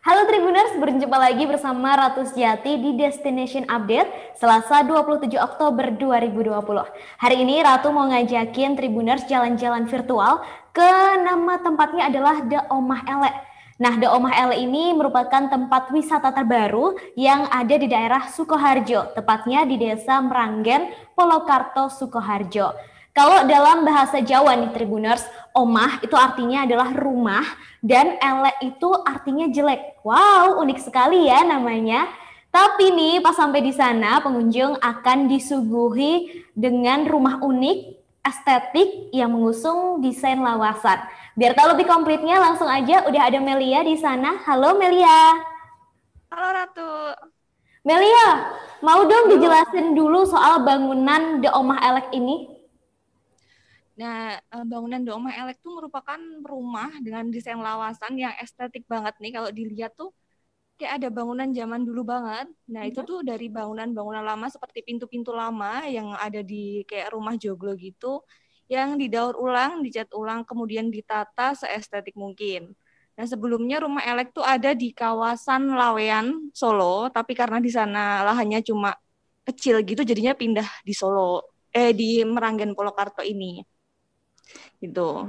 Halo Tribuners, berjumpa lagi bersama Ratu Sejati di Destination Update Selasa 27 Oktober 2020. Hari ini Ratu mau ngajakin Tribuners jalan-jalan virtual ke nama tempatnya adalah D'Omah Elek. Nah, D'Omah Elek ini merupakan tempat wisata terbaru yang ada di daerah Sukoharjo, tepatnya di desa Mranggen, Polokarto, Sukoharjo. Kalau dalam bahasa Jawa nih Tribuners, omah itu artinya adalah rumah dan elek itu artinya jelek. Wow, unik sekali ya namanya. Tapi nih pas sampai di sana pengunjung akan disuguhi dengan rumah unik, estetik yang mengusung desain lawasan. Biar tahu lebih komplitnya langsung aja udah ada Melia di sana. Halo Melia. Halo Ratu. Melia, mau dong dijelasin dulu soal bangunan D'Omah Elek ini? Nah, bangunan D'Omah Elek itu merupakan rumah dengan desain lawasan yang estetik banget nih. Kalau dilihat tuh kayak ada bangunan zaman dulu banget. Nah, itu tuh dari bangunan-bangunan lama seperti pintu-pintu lama yang ada di kayak rumah joglo gitu, yang didaur ulang, dicat ulang, kemudian ditata seestetik mungkin. Nah, sebelumnya rumah Elek tuh ada di kawasan Laweyan, Solo, tapi karena di sana lahannya cuma kecil gitu, jadinya pindah di Solo, di Mranggen Polokarto ini. Gitu.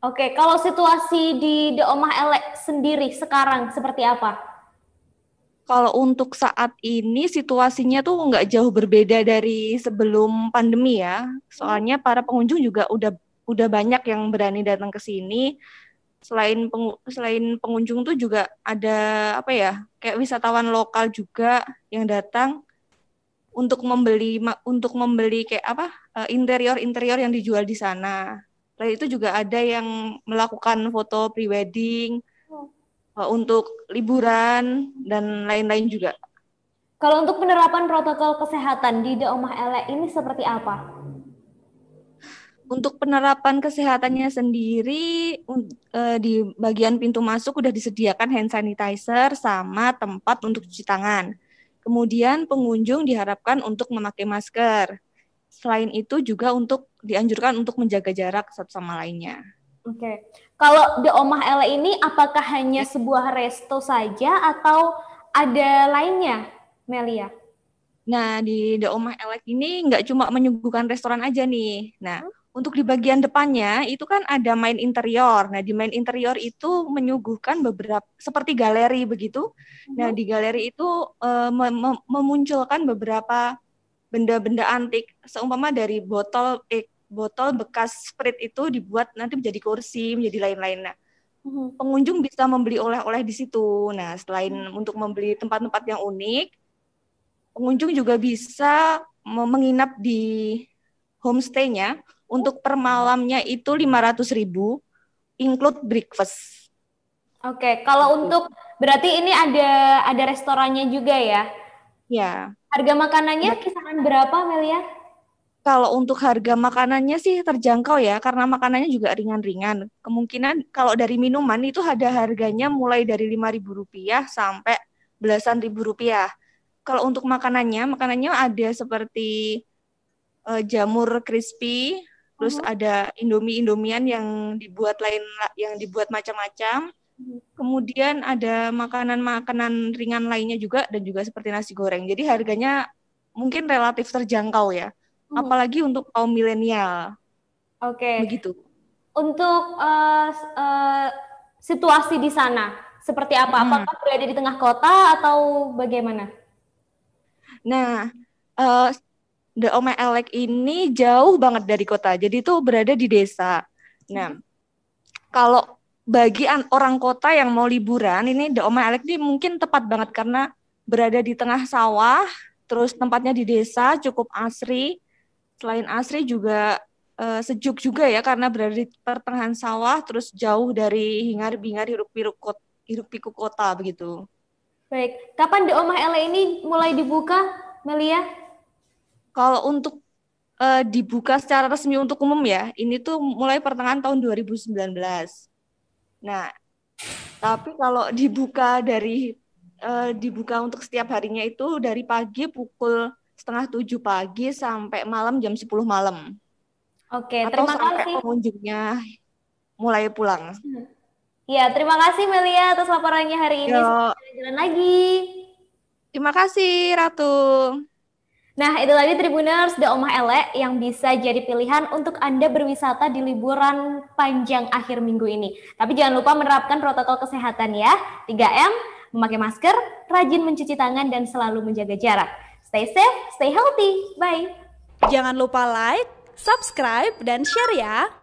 Oke, kalau situasi di D'Omah Elek sendiri sekarang seperti apa? Kalau untuk saat ini situasinya tuh nggak jauh berbeda dari sebelum pandemi ya. Soalnya para pengunjung juga udah banyak yang berani datang ke sini. Selain pengunjung tuh juga ada apa ya? Kayak wisatawan lokal juga yang datang untuk membeli kayak apa? interior-interior yang dijual di sana. Lain itu juga ada yang melakukan foto pre-wedding untuk liburan dan lain-lain juga. Kalau untuk penerapan protokol kesehatan di D'Omah Elek ini seperti apa? Untuk penerapan kesehatannya sendiri di bagian pintu masuk udah disediakan hand sanitizer sama tempat untuk cuci tangan. Kemudian pengunjung diharapkan untuk memakai masker. Selain itu juga untuk dianjurkan untuk menjaga jarak satu sama lainnya. Oke. Kalau D'Omah Elek ini apakah hanya sebuah resto saja atau ada lainnya, Melia? Nah, di D'Omah Elek ini nggak cuma menyuguhkan restoran aja nih. Nah, untuk di bagian depannya itu kan ada main interior. Nah, di main interior itu menyuguhkan beberapa seperti galeri begitu. Nah, di galeri itu memunculkan beberapa benda-benda antik, seumpama dari botol bekas Sprite itu dibuat nanti menjadi kursi, menjadi lain-lain. Nah, pengunjung bisa membeli oleh-oleh di situ. Nah, selain untuk membeli tempat-tempat yang unik, pengunjung juga bisa menginap di homestay-nya. Untuk per malamnya itu 500.000, include breakfast. Oke, kalau untuk berarti ini ada restorannya juga ya? Ya. Harga makanannya kisaran berapa, Melia? Kalau untuk harga makanannya sih terjangkau ya, karena makanannya juga ringan-ringan. Kemungkinan kalau dari minuman itu ada harganya mulai dari Rp5.000 sampai belasan ribu rupiah. Kalau untuk makanannya ada seperti jamur crispy, terus ada indomie-indomian yang dibuat macam-macam. Kemudian ada makanan-makanan ringan lainnya juga dan juga seperti nasi goreng. Jadi harganya mungkin relatif terjangkau ya. Apalagi untuk kaum milenial. Oke. Begitu. Untuk situasi di sana seperti apa? Apakah berada di tengah kota atau bagaimana? Nah, D'Omah Elek ini jauh banget dari kota. Jadi itu berada di desa. Nah, kalau bagi orang kota yang mau liburan, ini D'Omah Elek ini mungkin tepat banget karena berada di tengah sawah, terus tempatnya di desa, cukup asri. Selain asri juga sejuk juga ya karena berada di pertengahan sawah, terus jauh dari hingar-bingar hiruk-pikuk kota begitu. Baik, kapan D'Omah Elek ini mulai dibuka, Melia? Kalau untuk dibuka secara resmi untuk umum ya, ini tuh mulai pertengahan tahun 2019. Nah, tapi kalau dibuka untuk setiap harinya itu dari pagi pukul 6:30 pagi sampai malam jam 10 malam. Oke, terima kasih. Atau sampai pengunjungnya mulai pulang. Ya, terima kasih Melia atas laporannya hari ini. Sampai jalan lagi. Terima kasih, Ratu. Nah, itu tadi Tribuners D'Omah Elek yang bisa jadi pilihan untuk Anda berwisata di liburan panjang akhir minggu ini. Tapi jangan lupa menerapkan protokol kesehatan ya. 3M, memakai masker, rajin mencuci tangan, dan selalu menjaga jarak. Stay safe, stay healthy. Bye. Jangan lupa like, subscribe, dan share ya.